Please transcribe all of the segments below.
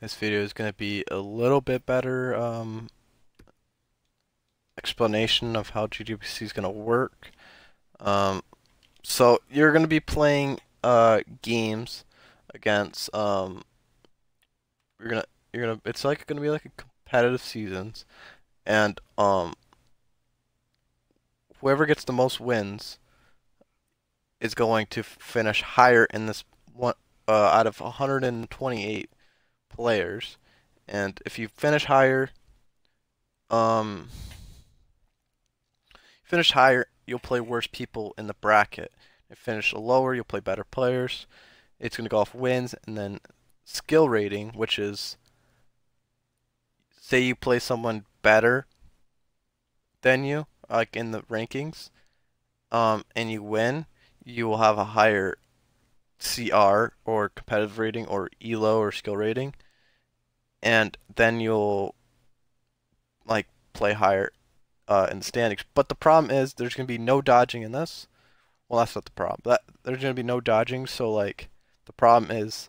This video is going to be a little bit better explanation of how GWC is going to work. So you're going to be playing games against it's like going to be like a competitive seasons, and whoever gets the most wins is going to finish higher in this one out of 128 players. And if you finish higher, you'll play worse people in the bracket. If you finish lower, you'll play better players. It's going to go off wins and then skill rating, which is, say you play someone better than you, like in the rankings, and you win, you will have a higher CR or competitive rating or ELO or skill rating, and then you'll like play higher in the standings. But the problem is there's going to be no dodging in this. Well, that's not the problem. There's going to be no dodging, so like the problem is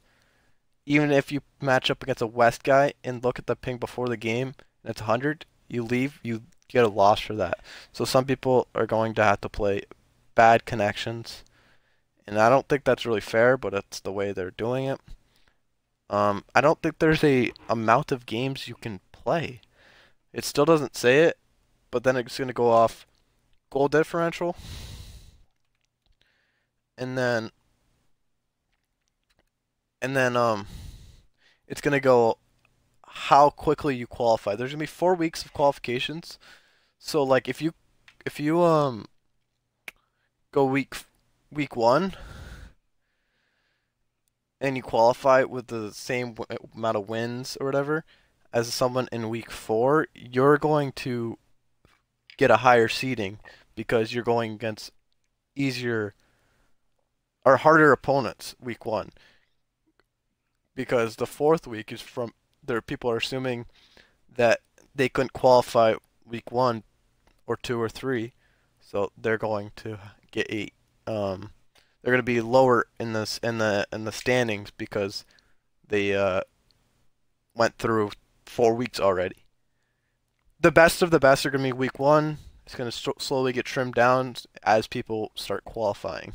even if you match up against a West guy and look at the ping before the game and it's 100, you leave, you get a loss for that. So some people are going to have to play bad connections, and I don't think that's really fair, but it's the way they're doing it. I don't think there's a amount of games you can play. It still doesn't say it, but then it's going to go off goal differential, and then it's going to go how quickly you qualify. There's going to be 4 weeks of qualifications. So like if you go week 1 and you qualify with the same amount of wins or whatever as someone in week 4, you're going to get a higher seeding because you're going against easier or harder opponents week 1. Because the 4th week is from there, people are assuming that they couldn't qualify week 1 or 2 or 3, so they're going to get a they're going to be lower in this in the standings because they went through 4 weeks already. The best of the best are going to be week 1. It's going to slowly get trimmed down as people start qualifying.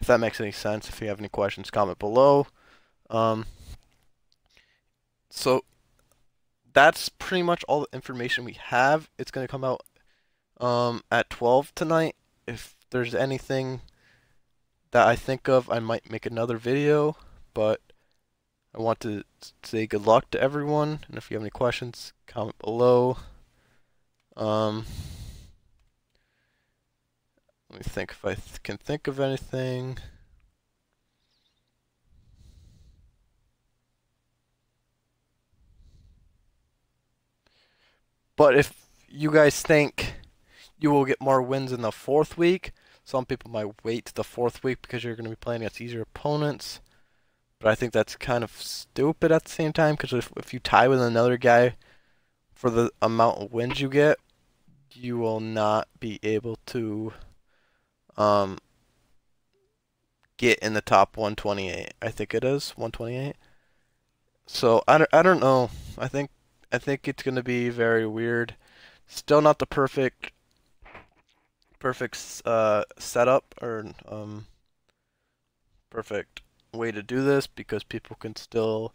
If that makes any sense. If you have any questions, comment below. So that's pretty much all the information we have. It's going to come out at 12 tonight. If there's anything that I think of, I might make another video, but I want to say good luck to everyone, and if you have any questions, comment below. Let me think if I can think of anything. But if you guys think you will get more wins in the 4th week, some people might wait to the 4th week because you're going to be playing against easier opponents. But I think that's kind of stupid at the same time, because if you tie with another guy for the amount of wins you get, you will not be able to get in the top 128. I think it is 128. So I don't know. I think it's going to be very weird. Still not the perfect setup or perfect way to do this, because people can still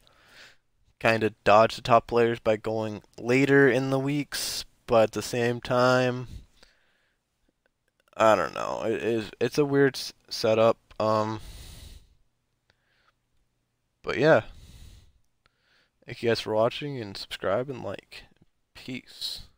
kind of dodge the top players by going later in the weeks, but at the same time, I don't know. It's a weird setup. But yeah. Thank you guys for watching, and subscribe and like. Peace.